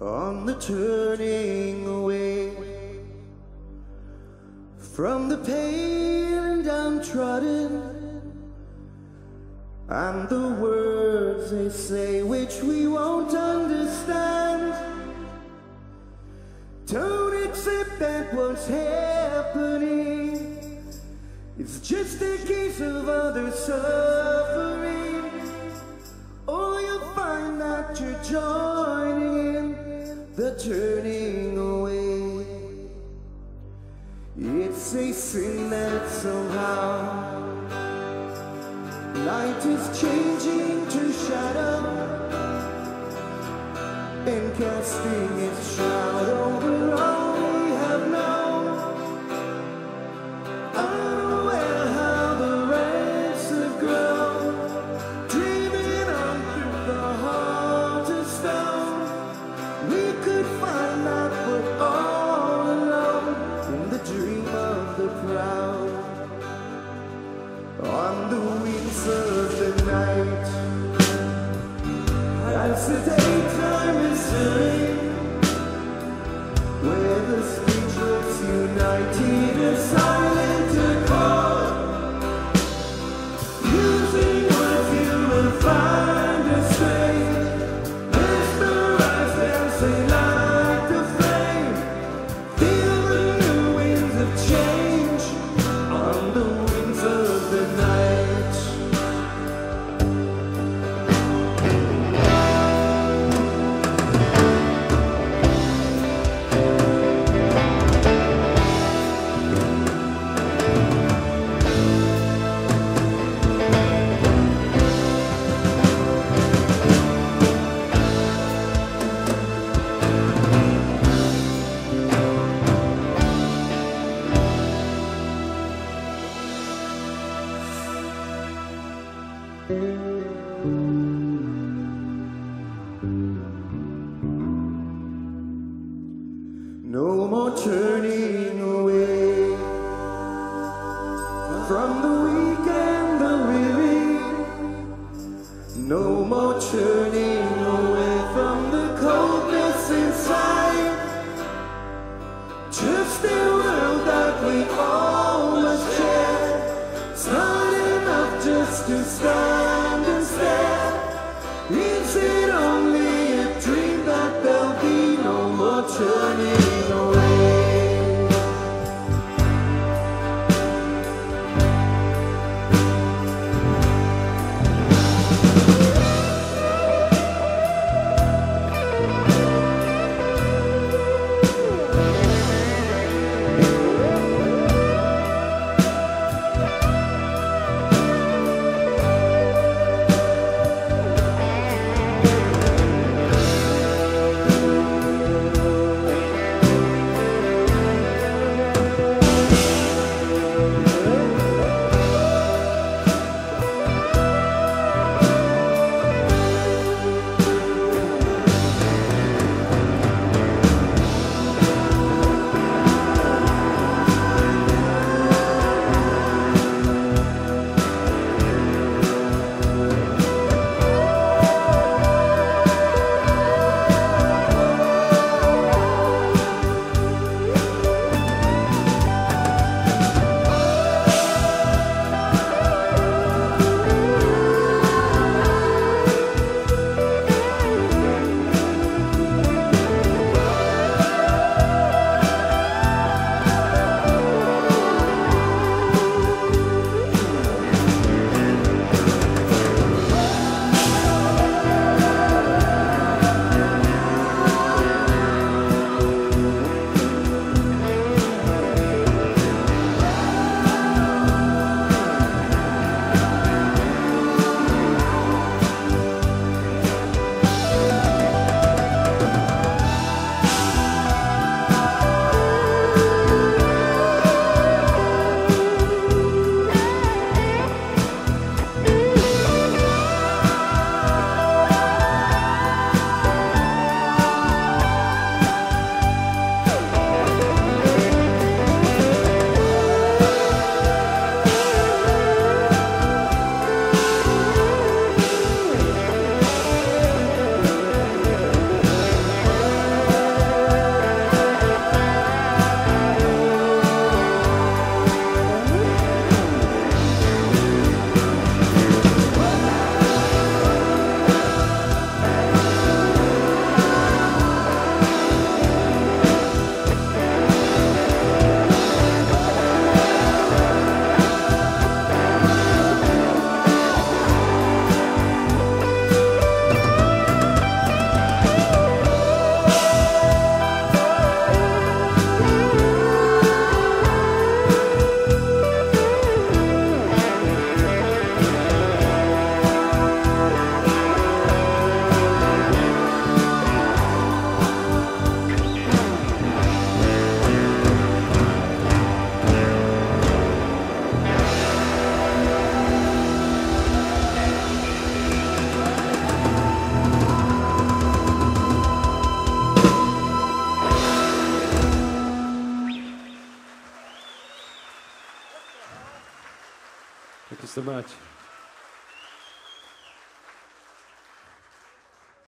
on the turning away from the pale and downtrodden, and the words they say which we won't understand. Don't accept that what's happening, it's just a case of other suffering. Oh, you'll find that you're joining in the turning away. It's a sin that somehow light is changing to shadow and casting its shroud over all we have known. Unaware how the ranks have grown, dreaming under the heart of stone, we could find out we're all alone in the dream of the proud. On the wings of the night, as the daytime is stirring, where the speechless united in silent accord, using words you will find a strange, mesmerized and say like the flame, feel the new winds of change on the wings of the night. No more turning away from the weak and the weary. No more turning away from the coldness inside. Just a world that we all must share. It's not enough just to stand and stare. Is it only a dream that there'll be no more turning? Thank you so much.